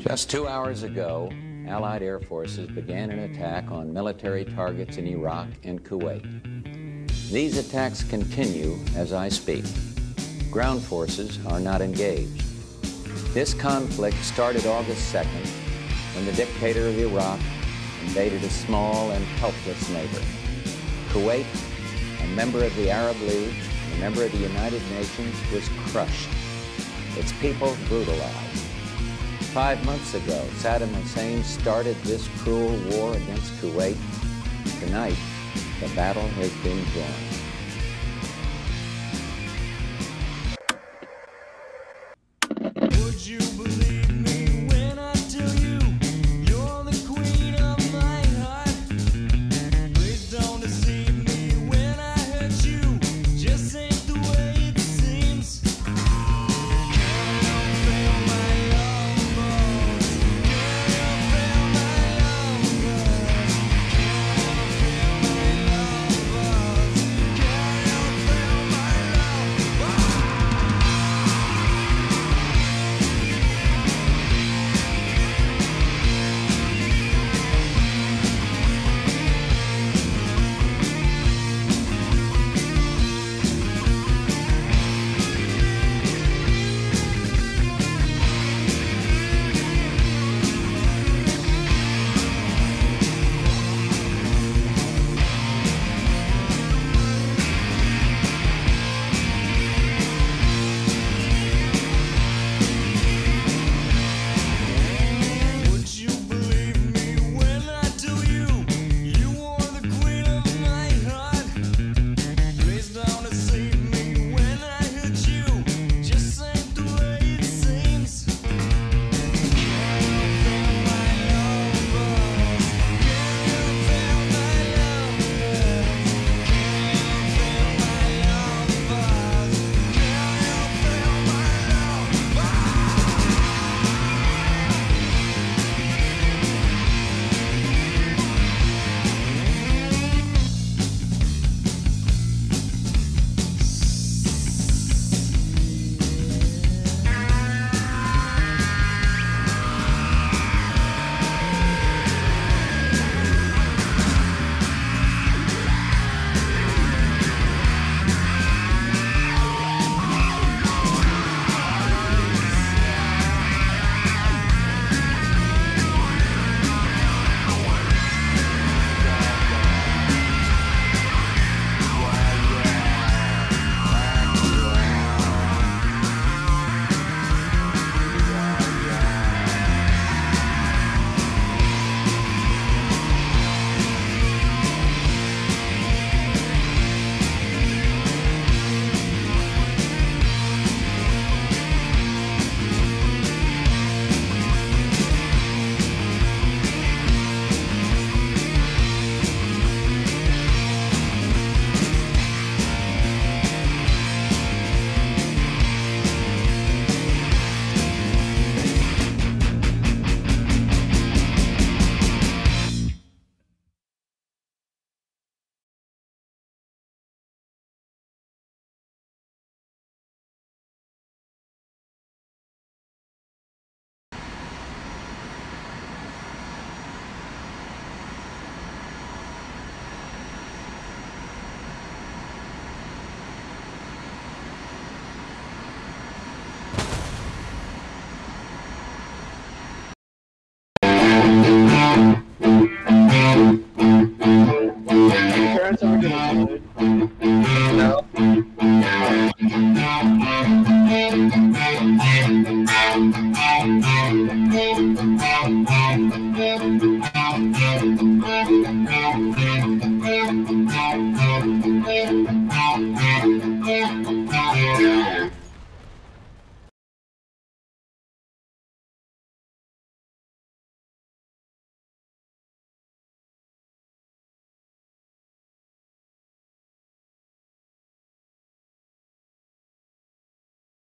Just 2 hours ago, Allied air forces began an attack on military targets in Iraq and Kuwait. These attacks continue as I speak. Ground forces are not engaged. This conflict started August 2nd when the dictator of Iraq invaded a small and helpless neighbor. Kuwait, a member of the Arab League, a member of the United Nations, was crushed. Its people brutalized. 5 months ago, Saddam Hussein started this cruel war against Kuwait. Tonight, the battle has been joined. Would you believe me when I tell you you're the queen of my heart? Please don't deceive me when I hurt you. Just ain't the way it seems.